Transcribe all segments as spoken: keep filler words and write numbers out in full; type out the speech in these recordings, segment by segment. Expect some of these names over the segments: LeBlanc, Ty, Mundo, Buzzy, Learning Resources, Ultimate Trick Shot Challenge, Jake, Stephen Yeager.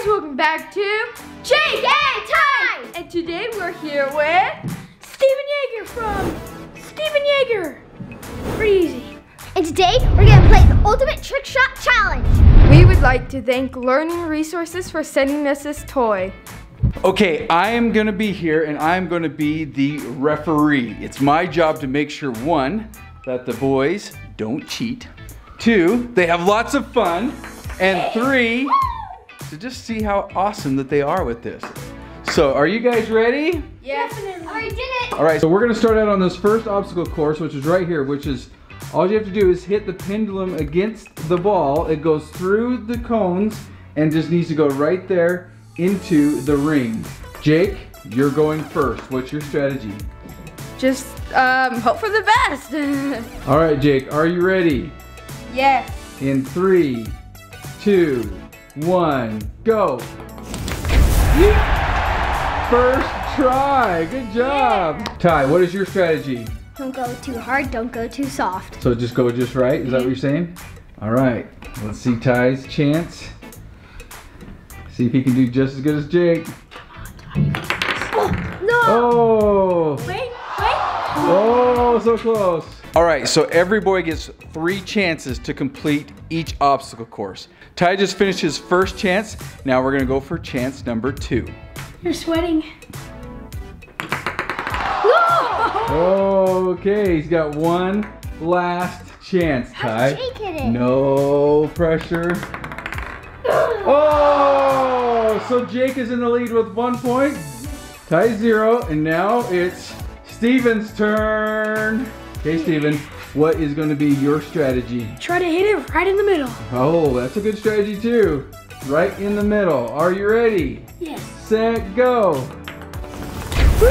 guys, welcome back to Jake and Ty! And today we're here with Stephen Yeager from Stephen Yeager. Pretty easy. And today we're gonna play the Ultimate Trick Shot Challenge. We would like to thank Learning Resources for sending us this toy. Okay, I am gonna be here and I'm gonna be the referee. It's my job to make sure, one, that the boys don't cheat. Two, they have lots of fun. And three, to just see how awesome that they are with this. So are you guys ready? Yes. Definitely. All right, did it. All right, so we're gonna start out on this first obstacle course, which is right here, which is all you have to do is hit the pendulum against the ball. It goes through the cones and just needs to go right there into the ring. Jake, you're going first. What's your strategy? Just um, hope for the best. All right, Jake, are you ready? Yes. In three, two, one, go. Yeah. First try, good job. Yeah. Ty, what is your strategy? Don't go too hard, don't go too soft. So just go just right, is that what you're saying? All right, let's see Ty's chance. See if he can do just as good as Jake. Come on, Ty. Oh, no! Oh! Wait, wait. Oh, so close. All right, so every boy gets three chances to complete each obstacle course. Ty just finished his first chance. Now we're gonna go for chance number two. You're sweating. No! Okay, he's got one last chance, Ty. No pressure. Oh, so Jake is in the lead with one point. Ty zero, and now it's Stephen's turn. Okay, Stephen, what is going to be your strategy? Try to hit it right in the middle. Oh, that's a good strategy too. Right in the middle. Are you ready? Yes. Set, go. Woo! First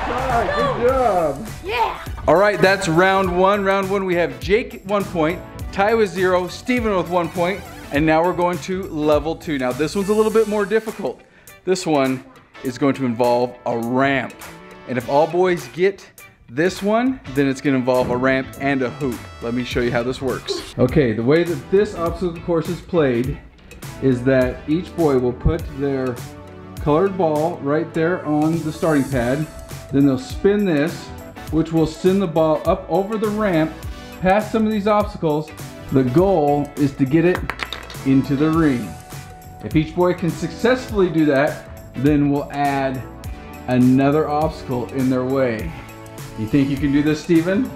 try. Good job. Yeah. All right, that's round one. Round one, we have Jake one point, Ty with zero, Stephen with one point, and now we're going to level two. Now, this one's a little bit more difficult. This one is going to involve a ramp. And if all boys get this one, then it's gonna involve a ramp and a hoop. Let me show you how this works. Okay, the way that this obstacle course is played is that each boy will put their colored ball right there on the starting pad. Then they'll spin this, which will send the ball up over the ramp, past some of these obstacles. The goal is to get it into the ring. If each boy can successfully do that, then we'll add another obstacle in their way. You think you can do this, Stephen?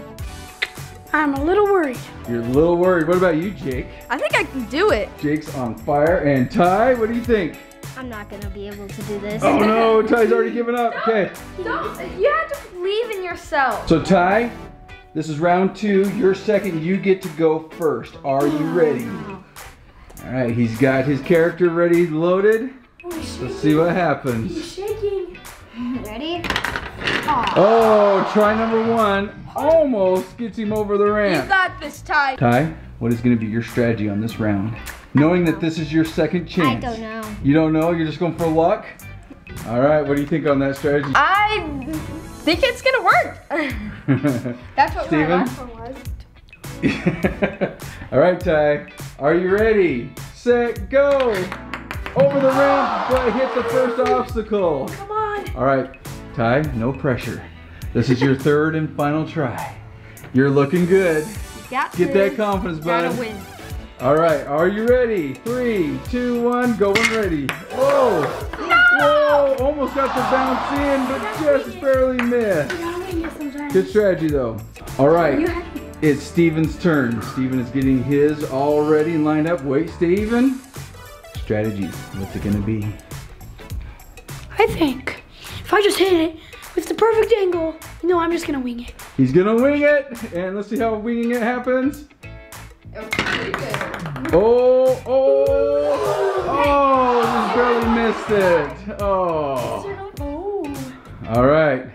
I'm a little worried. You're a little worried. What about you, Jake? I think I can do it. Jake's on fire. And Ty, what do you think? I'm not going to be able to do this. Oh, no. Ty's already given up. Don't, okay. Don't, you have to believe in yourself. So, Ty, this is round two. You're second. You get to go first. Are you ready? Oh, no. All right. He's got his character ready, loaded. Oh, let's see what happens. He's shaking. Ready? Oh, try number one almost gets him over the ramp. You got this, Ty. Ty, what is going to be your strategy on this round? Knowing that this is your second chance. I don't know. You don't know? You're just going for luck? All right, what do you think on that strategy? I think it's going to work. That's what my last one was. All right, Ty. Are you ready? Set, go. Over the ramp, but hit the first obstacle. Come on. All right. Ty, no pressure. This is your third and final try. You're looking good. Got Get this. that confidence, bud. Gotta win. All right, are you ready? Three, two, one, go when ready. Whoa! No! Whoa! Almost got to bounce in, but just barely missed. You gotta win it sometimes. Good strategy, though. All right, it's Stephen's turn. Stephen is getting his already lined up. Wait, Stephen. Strategy. What's it gonna be? I think. If I just hit it with the perfect angle, you know, I'm just gonna wing it. He's gonna wing it, and let's see how winging it happens. Oh, oh, oh, just barely missed it. Oh. All right,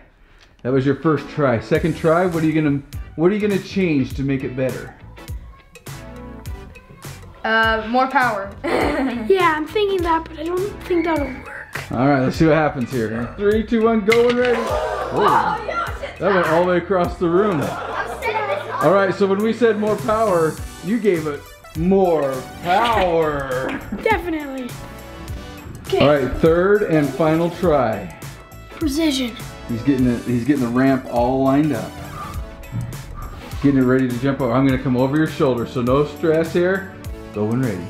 that was your first try. Second try, what are you gonna, what are you gonna change to make it better? Uh, more power. Yeah, I'm thinking that, but I don't think that'll work. All right, let's see what happens here. Three, two, one, go and ready. Whoa. That went all the way across the room. All right, so when we said more power, you gave it more power. Definitely. All right, third and final try. Precision. He's getting the, he's getting the ramp all lined up. Getting it ready to jump over. I'm gonna come over your shoulder, so no stress here. Go when ready.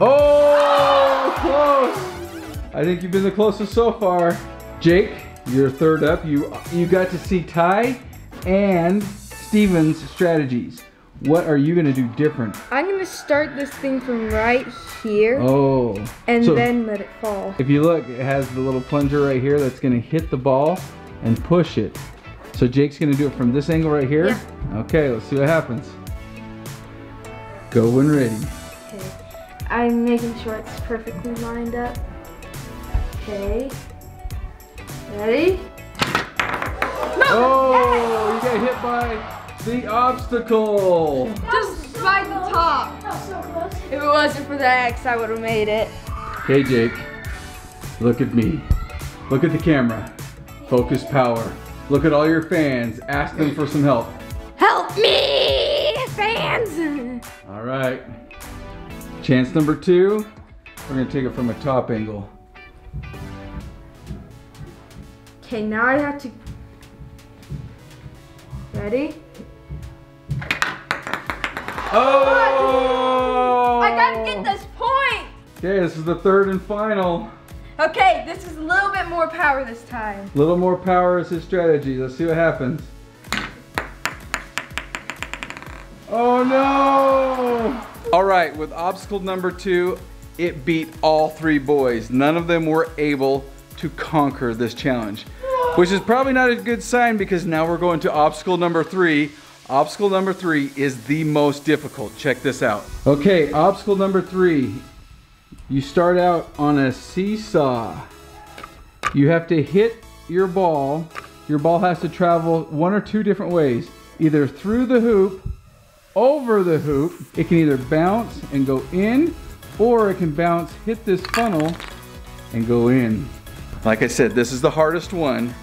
Oh, close! I think you've been the closest so far. Jake, you're third up. You you got to see Ty and Stephen's strategies. What are you gonna do different? I'm gonna start this thing from right here. Oh. And so then let it fall. If you look, it has the little plunger right here that's gonna hit the ball and push it. So Jake's gonna do it from this angle right here. Yeah. Okay, let's see what happens. Go when ready. Okay. I'm making sure it's perfectly lined up. Okay. Ready? No! Oh, you got hit by the obstacle! Just by the top! That was so close. If it wasn't for the X, I would have made it. Okay, Jake. Look at me. Look at the camera. Focus power. Look at all your fans. Ask them for some help. Help me, fans! All right. Chance number two. We're gonna take it from a top angle. Okay, now I have to... Ready? Oh! I gotta get this point! Okay, this is the third and final. Okay, this is a little bit more power this time. A little more power is his strategy. Let's see what happens. Oh no! All right, with obstacle number two, it beat all three boys. None of them were able to conquer this challenge, which is probably not a good sign because now we're going to obstacle number three. Obstacle number three is the most difficult. Check this out. Okay, obstacle number three. You start out on a seesaw. You have to hit your ball. Your ball has to travel one or two different ways, either through the hoop, over the hoop. It can either bounce and go in, or it can bounce, hit this funnel, and go in. Like I said, this is the hardest one.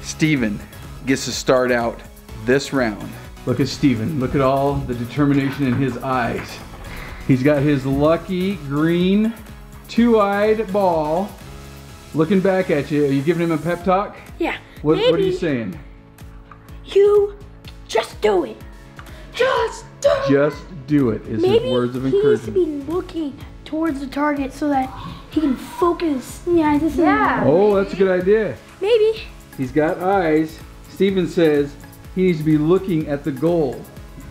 Stephen gets to start out this round. Look at Stephen. Look at all the determination in his eyes. He's got his lucky green two-eyed ball looking back at you. Are you giving him a pep talk? Yeah. What, what are you saying? You just do it. Just do it. Just do it is his words of encouragement. Maybe he needs to be looking towards the target so that he can focus. Yeah, this is yeah. Oh, that's a good idea. Maybe. He's got eyes. Stephen says he needs to be looking at the goal.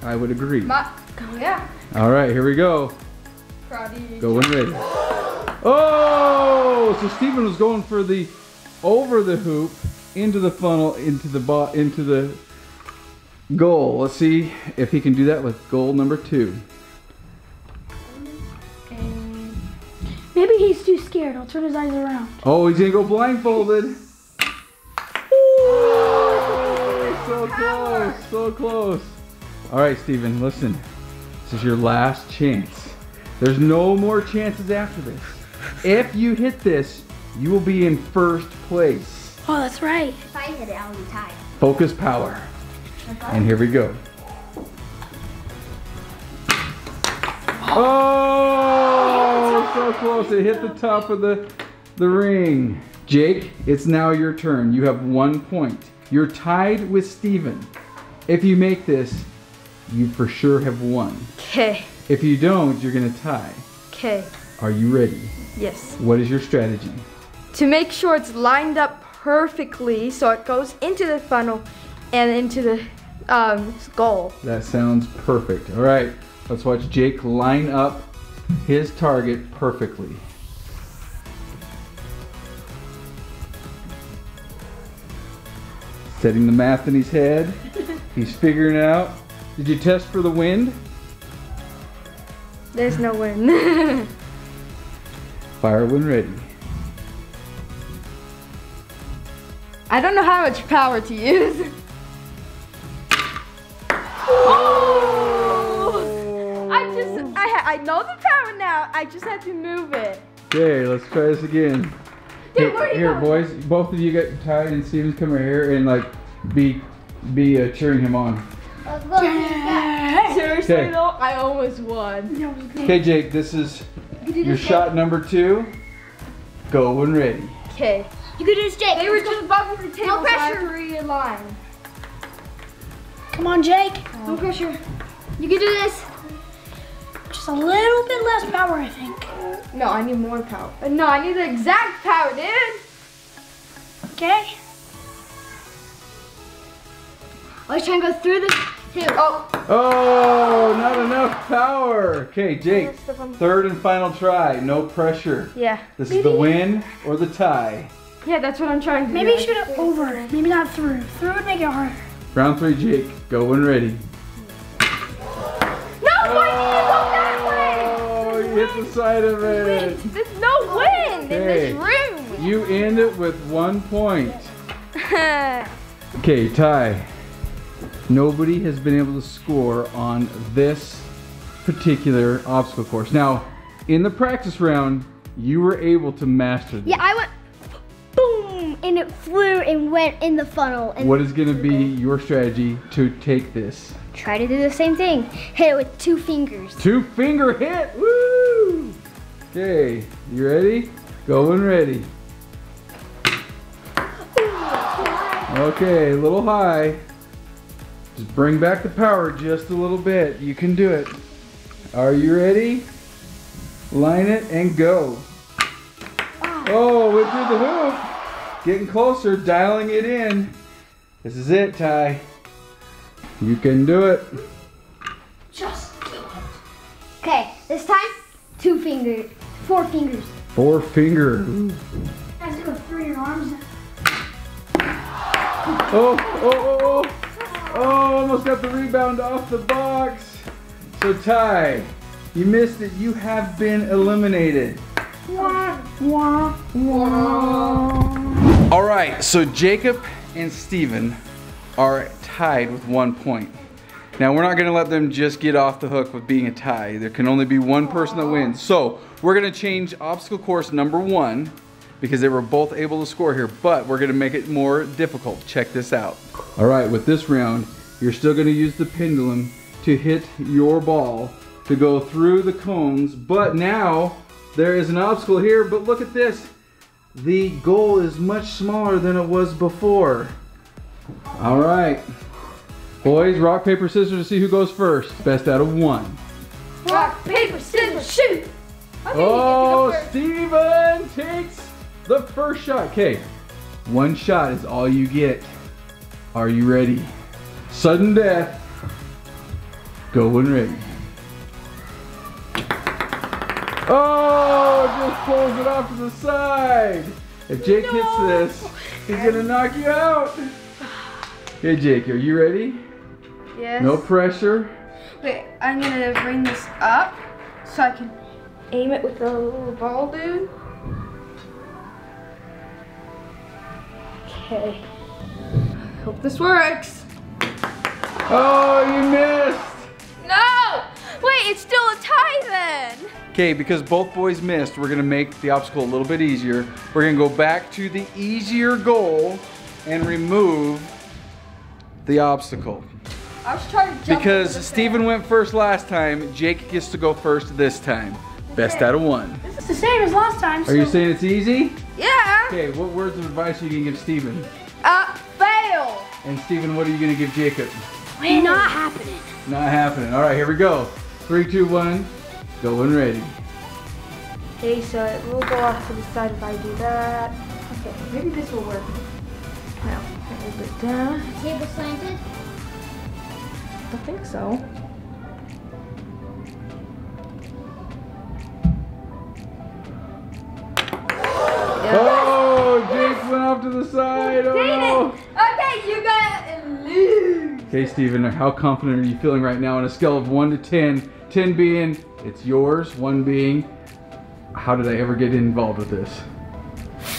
I would agree. My, oh, yeah. All right, here we go. Karate. Go when ready. Oh, so Stephen was going for the over the hoop, into the funnel, into the ball, into the goal. Let's see if he can do that with goal number two. Maybe he's too scared. I'll turn his eyes around. Oh, he's gonna go blindfolded. Ooh, so close, so close. All right, Stephen, listen. This is your last chance. There's no more chances after this. If you hit this, you will be in first place. Oh, that's right. If I hit it, I'll be tied. Focus power. And here we go. Oh! So close, it hit the top of the, the ring. Jake, it's now your turn. You have one point. You're tied with Stephen. If you make this, you for sure have won. Okay. If you don't, you're gonna tie. Okay. Are you ready? Yes. What is your strategy? To make sure it's lined up perfectly so it goes into the funnel and into the um, goal. That sounds perfect. All right, let's watch Jake line up his target perfectly. Setting the math in his head. He's figuring out. Did you test for the wind? There's no wind. Fire when ready. I don't know how much power to use. Oh! I just, I, I know the power. I just had to move it. Okay, let's try this again. Dude, hey, here, going? Boys, both of you get Ty and Stephen come right here and like be be uh, cheering him on. Yeah. Seriously okay. Though, I always won. Okay, Jake, this is your shot number two. Go when ready. Okay. You can do this, Jake. They were just bumping for tables. No pressure. Three in line. Come on, Jake. Oh. No pressure. You can do this. Just a little bit less power, I think. No, I need more power. No, I need the exact power, dude. Okay. I was trying to go through this table. Oh. Oh, not enough power. Okay, Jake, third and final try. No pressure. Yeah. This Maybe. is the win or the tie. Yeah, that's what I'm trying to Maybe do. Maybe you should have over. Maybe not through. Through would make it harder. Round three, Jake. Go when ready. No, why did you go that way? Oh, you hit the side of it. Wait, there's no win okay. in this room. You end it with one point. Okay, tie. Nobody has been able to score on this particular obstacle course. Now, in the practice round, you were able to master this. Yeah, I went boom, and it flew and went in the funnel. And what is gonna be your strategy to take this? Try to do the same thing. Hit it with two fingers. Two finger hit, woo! Okay, you ready? Go and ready. Okay, a little high. Just bring back the power just a little bit. You can do it. Are you ready? Line it and go. Oh, oh went through the hoop. Getting closer, dialing it in. This is it, Ty. You can do it. Just do it. Okay, this time, two fingers, four fingers. Four fingers. You guys go through your arms. Oh, oh, oh, oh. Oh, almost got the rebound off the box. So Ty, you missed it. You have been eliminated. Wah, wah, wah. All right, so Jacob and Stephen are tied with one point. Now we're not gonna let them just get off the hook with being a tie. There can only be one person that wins. So we're gonna change obstacle course number one because they were both able to score here, but we're gonna make it more difficult. Check this out. All right, with this round, you're still gonna use the pendulum to hit your ball to go through the cones, but now there is an obstacle here, but look at this. The goal is much smaller than it was before. All right, boys, rock, paper, scissors to see who goes first. Best out of one. Rock, paper, scissors, shoot. Oh, Stephen takes the first shot. Okay, one shot is all you get. Are you ready? Sudden death. Go when ready. Oh, just pulls it off to the side. If Jake no. hits this, he's gonna knock you out. Hey Jake, are you ready? Yes. No pressure. Wait, I'm gonna bring this up so I can aim it with the little ball, dude. Okay. Hope this works. Oh, you missed. No! Wait, it's still a tie then. Okay, because both boys missed, we're gonna make the obstacle a little bit easier. We're gonna go back to the easier goal and remove the obstacle. I was trying to jump. Because Stephen went first last time, Jake gets to go first this time. Okay. Best out of one. This is the same as last time. Are so you saying it's easy? Yeah. Okay, what words of advice are you gonna give Stephen? Uh, fail. And Stephen, what are you gonna give Jacob? Wait, not happening. Not happening. All right, here we go. Three, two, one. Go and ready. Okay, so it will go off to the side if I do that. Okay, maybe this will work. Now, a little bit down. Table slanted? I think so. To the side. Oh, no. Okay, you gotta lose. Okay, Stephen, how confident are you feeling right now on a scale of one to ten? ten being it's yours, one being how did I ever get involved with this?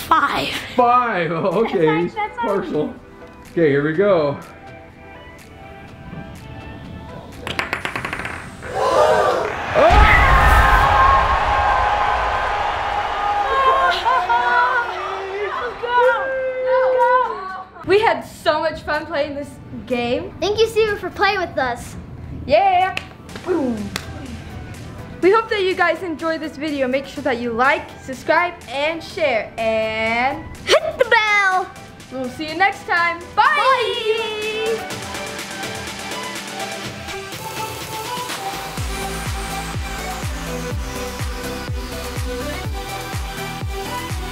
Five. Five. Oh, okay, that's, that's partial. Funny. Okay, here we go. We had so much fun playing this game. Thank you, Stephen, for playing with us. Yeah. Boom. We hope that you guys enjoyed this video. Make sure that you like, subscribe, and share, and hit the bell. We'll see you next time. Bye. Bye. We'll be right back.